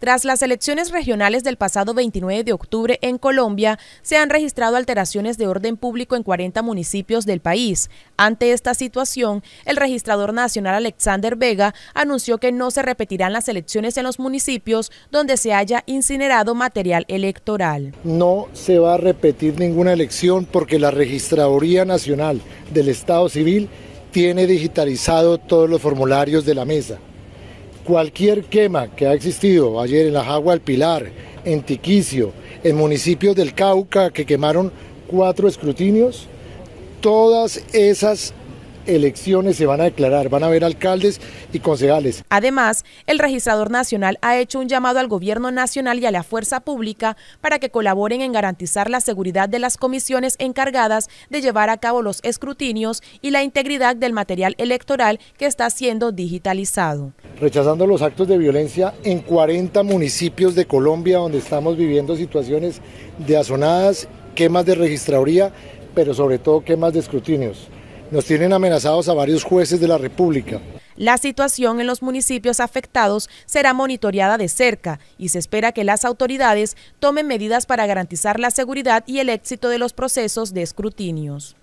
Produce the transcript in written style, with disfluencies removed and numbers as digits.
Tras las elecciones regionales del pasado 29 de octubre en Colombia, se han registrado alteraciones de orden público en 40 municipios del país. Ante esta situación, el registrador nacional Alexander Vega anunció que no se repetirán las elecciones en los municipios donde se haya incinerado material electoral. No se va a repetir ninguna elección porque la Registraduría Nacional del Estado Civil tiene digitalizado todos los formularios de la mesa. Cualquier quema que ha existido ayer en la Jagua del Pilar, en Tiquicio, en municipios del Cauca que quemaron 4 escrutinios, todas esas elecciones se van a declarar, van a haber alcaldes y concejales. Además, el registrador nacional ha hecho un llamado al gobierno nacional y a la fuerza pública para que colaboren en garantizar la seguridad de las comisiones encargadas de llevar a cabo los escrutinios y la integridad del material electoral que está siendo digitalizado. Rechazando los actos de violencia en 40 municipios de Colombia donde estamos viviendo situaciones de azonadas, quemas de registraduría, pero sobre todo quemas de escrutinios. Nos tienen amenazados a varios jueces de la República. La situación en los municipios afectados será monitoreada de cerca y se espera que las autoridades tomen medidas para garantizar la seguridad y el éxito de los procesos de escrutinios.